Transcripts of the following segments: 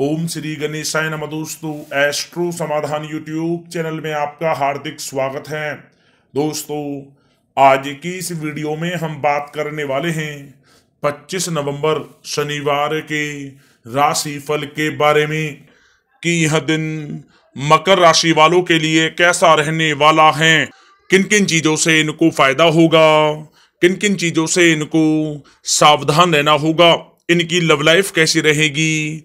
ओम श्री गणेशाय नमः। दोस्तों, एस्ट्रो समाधान यूट्यूब चैनल में आपका हार्दिक स्वागत है। दोस्तों, आज की इस वीडियो में हम बात करने वाले हैं 25 नवंबर शनिवार के राशिफल के बारे में कि यह दिन मकर राशि वालों के लिए कैसा रहने वाला है, किन किन चीज़ों से इनको फायदा होगा, किन किन चीज़ों से इनको सावधान रहना होगा, इनकी लव लाइफ कैसी रहेगी,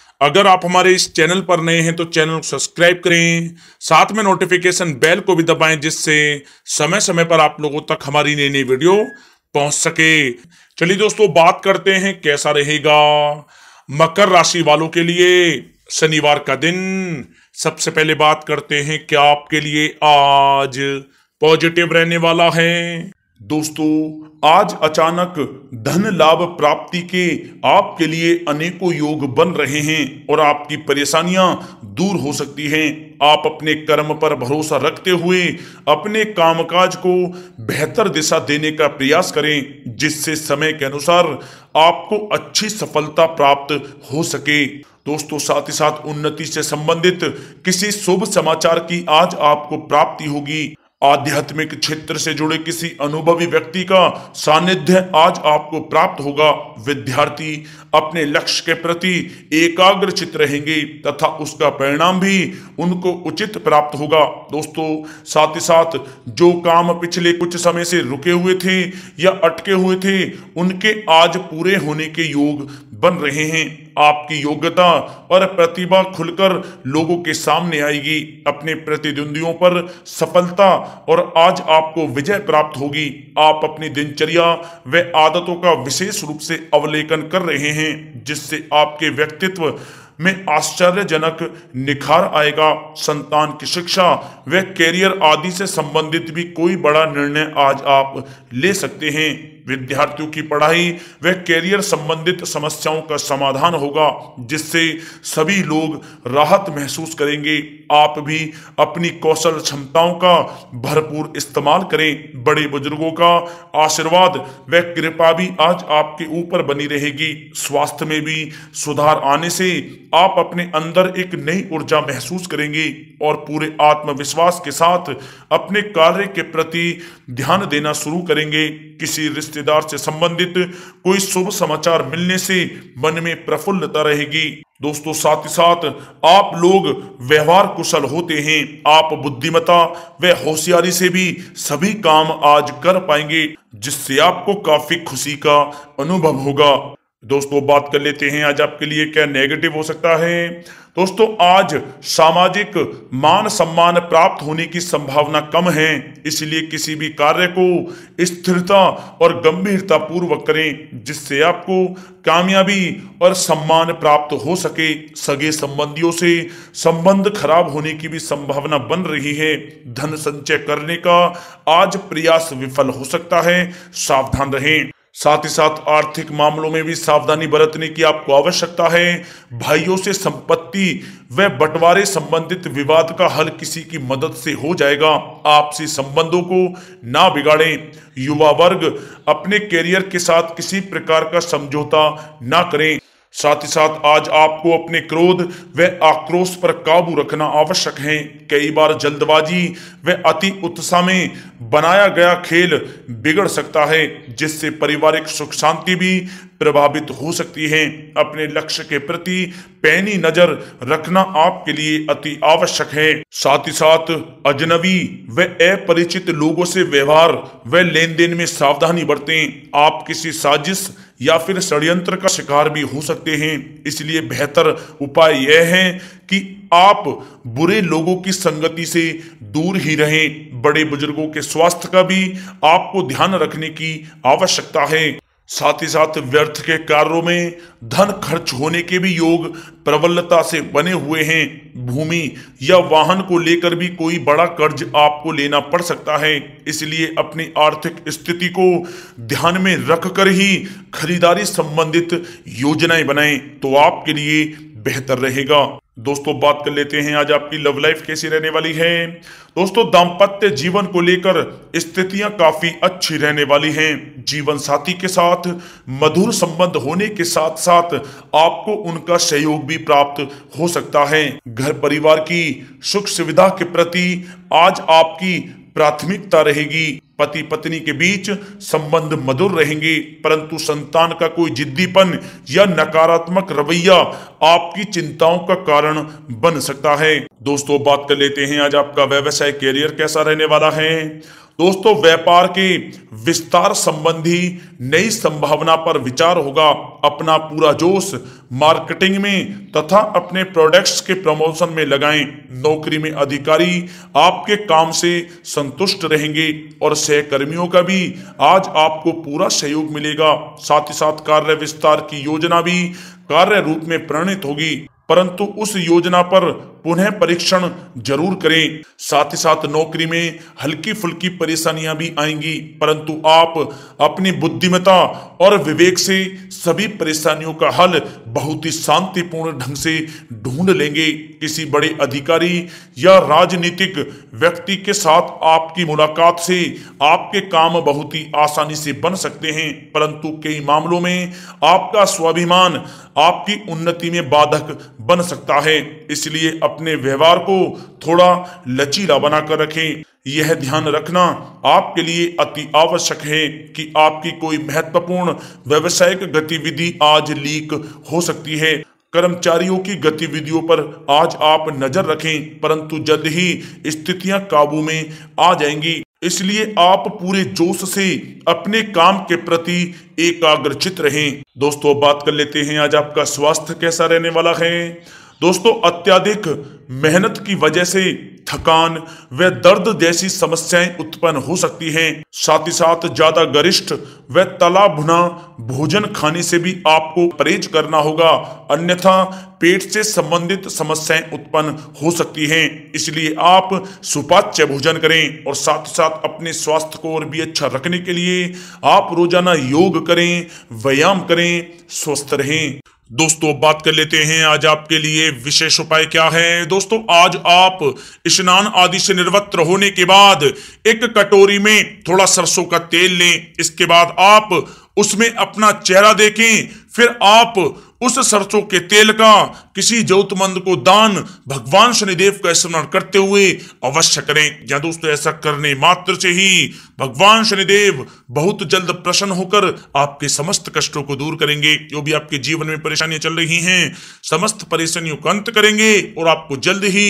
अगर आप हमारे इस चैनल पर नए हैं तो चैनल को सब्सक्राइब करें, साथ में नोटिफिकेशन बेल को भी दबाएं जिससे समय समय पर आप लोगों तक हमारी नई नई वीडियो पहुंच सके। चलिए दोस्तों, बात करते हैं कैसा रहेगा मकर राशि वालों के लिए शनिवार का दिन। सबसे पहले बात करते हैं क्या आपके लिए आज पॉजिटिव रहने वाला है। दोस्तों, आज अचानक धन लाभ प्राप्ति के आपके लिए अनेकों योग बन रहे हैं और आपकी परेशानियां दूर हो सकती हैं। आप अपने कर्म पर भरोसा रखते हुए अपने कामकाज को बेहतर दिशा देने का प्रयास करें जिससे समय के अनुसार आपको अच्छी सफलता प्राप्त हो सके। दोस्तों, साथ ही साथ उन्नति से संबंधित किसी शुभ समाचार की आज आपको प्राप्ति होगी। आध्यात्मिक क्षेत्र से जुड़े किसी अनुभवी व्यक्ति का सानिध्य आज आपको प्राप्त होगा। विद्यार्थी अपने लक्ष्य के प्रति एकाग्रचित रहेंगे तथा उसका परिणाम भी उनको उचित प्राप्त होगा। दोस्तों, साथ ही साथ जो काम पिछले कुछ समय से रुके हुए थे या अटके हुए थे उनके आज पूरे होने के योग बन रहे हैं। आपकी योग्यता और प्रतिभा खुलकर लोगों के सामने आएगी। अपने प्रतिद्वंदियों पर सफलता और आज आपको विजय प्राप्त होगी। आप अपनी दिनचर्या व आदतों का विशेष रूप से अवलोकन कर रहे हैं जिससे आपके व्यक्तित्व में आश्चर्यजनक निखार आएगा। संतान की शिक्षा व कैरियर आदि से संबंधित भी कोई बड़ा निर्णय आज आप ले सकते हैं। विद्यार्थियों की पढ़ाई व कैरियर संबंधित समस्याओं का समाधान होगा जिससे सभी लोग राहत महसूस करेंगे। आप भी अपनी कौशल क्षमताओं का भरपूर इस्तेमाल करें। बड़े बुजुर्गों का आशीर्वाद व कृपा भी आज आपके ऊपर बनी रहेगी। स्वास्थ्य में भी सुधार आने से आप अपने अंदर एक नई ऊर्जा महसूस करेंगे और पूरे आत्मविश्वास के साथ अपने कार्य के प्रति ध्यान देना शुरू करेंगे। किसी रिश्तेदार से संबंधित कोई शुभ समाचार मिलने से मन में प्रफुल्लता रहेगी। दोस्तों, साथ ही साथ आप लोग व्यवहार कुशल होते हैं। आप बुद्धिमत्ता व होशियारी से भी सभी काम आज कर पाएंगे जिससे आपको काफी खुशी का अनुभव होगा। दोस्तों, बात कर लेते हैं आज आपके लिए क्या नेगेटिव हो सकता है। दोस्तों, आज सामाजिक मान सम्मान प्राप्त होने की संभावना कम है, इसलिए किसी भी कार्य को स्थिरता और गंभीरता पूर्वक करें जिससे आपको कामयाबी और सम्मान प्राप्त हो सके। सगे संबंधियों से संबंध खराब होने की भी संभावना बन रही है। धन संचय करने का आज प्रयास विफल हो सकता है, सावधान रहें। साथ ही साथ आर्थिक मामलों में भी सावधानी बरतने की आपको आवश्यकता है। भाइयों से संपत्ति व बंटवारे संबंधित विवाद का हल किसी की मदद से हो जाएगा। आपसी संबंधों को ना बिगाड़ें। युवा वर्ग अपने कैरियर के साथ किसी प्रकार का समझौता ना करें। साथ ही साथ आज आपको अपने क्रोध व आक्रोश पर काबू रखना आवश्यक है। कई बार जल्दबाजी व अति उत्साह में बनाया गया खेल बिगड़ सकता है जिससे पारिवारिक सुख शांति भी प्रभावित हो सकती है। अपने लक्ष्य के प्रति पैनी नजर रखना आपके लिए अति आवश्यक है। साथ ही साथ अजनबी व अपरिचित लोगों से व्यवहार व लेन देन में सावधानी बरतें। आप किसी साजिश या फिर षड्यंत्र का शिकार भी हो सकते हैं, इसलिए बेहतर उपाय यह है कि आप बुरे लोगों की संगति से दूर ही रहें। बड़े बुजुर्गों के स्वास्थ्य का भी आपको ध्यान रखने की आवश्यकता है। साथ ही साथ व्यर्थ के कार्यों में धन खर्च होने के भी योग प्रबलता से बने हुए हैं। भूमि या वाहन को लेकर भी कोई बड़ा कर्ज आपको लेना पड़ सकता है, इसलिए अपनी आर्थिक स्थिति को ध्यान में रखकर ही खरीदारी संबंधित योजनाएं बनाएं तो आपके लिए बेहतर रहेगा। दोस्तों बात कर लेते हैं आज आपकी लव लाइफ कैसी रहने वाली है। दोस्तों दांपत्य जीवन को लेकर स्थितियां काफी अच्छी रहने वाली हैं। जीवन साथी के साथ मधुर संबंध होने के साथ साथ आपको उनका सहयोग भी प्राप्त हो सकता है। घर परिवार की सुख सुविधा के प्रति आज आपकी प्राथमिकता रहेगी। पति पत्नी के बीच संबंध मधुर रहेंगे, परंतु संतान का कोई जिद्दीपन या नकारात्मक रवैया आपकी चिंताओं का कारण बन सकता है। दोस्तों बात कर लेते हैं आज आपका व्यवसाय कैरियर कैसा रहने वाला है। दोस्तों व्यापार के विस्तार संबंधी नई संभावना पर विचार होगा। अपना पूरा जोश मार्केटिंग में तथा अपने प्रोडक्ट्स के प्रमोशन में लगाएं। नौकरी में अधिकारी आपके काम से संतुष्ट रहेंगे और सहकर्मियों का भी आज आपको पूरा सहयोग मिलेगा। साथ ही साथ कार्य विस्तार की योजना भी कार्य रूप में प्रणीत होगी, परंतु उस योजना पर पुनः परीक्षण जरूर करें। साथ ही साथ नौकरी में हल्की फुल्की परेशानियां भी आएंगी, परंतु आप अपनी बुद्धिमत्ता और विवेक से सभी परेशानियों का हल बहुत ही शांतिपूर्ण ढंग से ढूंढ लेंगे। किसी बड़े अधिकारी या राजनीतिक व्यक्ति के साथ आपकी मुलाकात से आपके काम बहुत ही आसानी से बन सकते हैं, परंतु कई मामलों में आपका स्वाभिमान आपकी उन्नति में बाधक बन सकता है, इसलिए अपने व्यवहार को थोड़ा लचीला बनाकर रखें। यह ध्यान रखना आपके लिए अति आवश्यक है कि आपकी कोई महत्वपूर्ण व्यावसायिक गतिविधि आज लीक हो सकती है। कर्मचारियों की गतिविधियों पर आज आप नजर रखें, परंतु जल्द ही स्थितियां काबू में आ जाएंगी, इसलिए आप पूरे जोश से अपने काम के प्रति एकाग्रचित रहें। दोस्तों बात कर लेते हैं आज आपका स्वास्थ्य कैसा रहने वाला है। दोस्तों अत्यधिक मेहनत की वजह से थकान व दर्द जैसी समस्याएं उत्पन्न हो सकती हैं। साथ ही साथ ज्यादा गरिष्ठ व तला भुना भोजन खाने से भी आपको परहेज करना होगा, अन्यथा पेट से संबंधित समस्याएं उत्पन्न हो सकती हैं, इसलिए आप सुपाच्य भोजन करें। और साथ ही साथ अपने स्वास्थ्य को और भी अच्छा रखने के लिए आप रोजाना योग करें, व्यायाम करें, स्वस्थ रहें। दोस्तों बात कर लेते हैं आज आपके लिए विशेष उपाय क्या है। दोस्तों आज आप स्नान आदि से निर्वस्त्र होने के बाद एक कटोरी में थोड़ा सरसों का तेल लें, इसके बाद आप उसमें अपना चेहरा देखें, फिर आप उस सरसों के तेल का किसी जरूरतमंद को दान भगवान शनिदेव का स्मरण करते हुए अवश्य करें। या दोस्तों ऐसा करने मात्र से ही भगवान शनिदेव बहुत जल्द प्रसन्न होकर आपके समस्त कष्टों को दूर करेंगे। जो भी आपके जीवन में परेशानियां चल रही हैं, समस्त परेशानियों का अंत करेंगे और आपको जल्द ही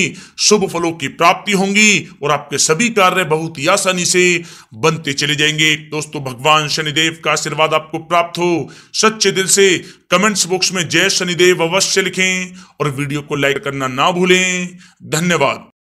शुभ फलों की प्राप्ति होंगी और आपके सभी कार्य बहुत ही आसानी से बनते चले जाएंगे। दोस्तों भगवान शनिदेव का आशीर्वाद आपको प्राप्त हो। सच्चे दिल से कमेंट्स बॉक्स में जय शनिदेव अवश्य लिखें और वीडियो को लाइक करना ना भूलें। धन्यवाद।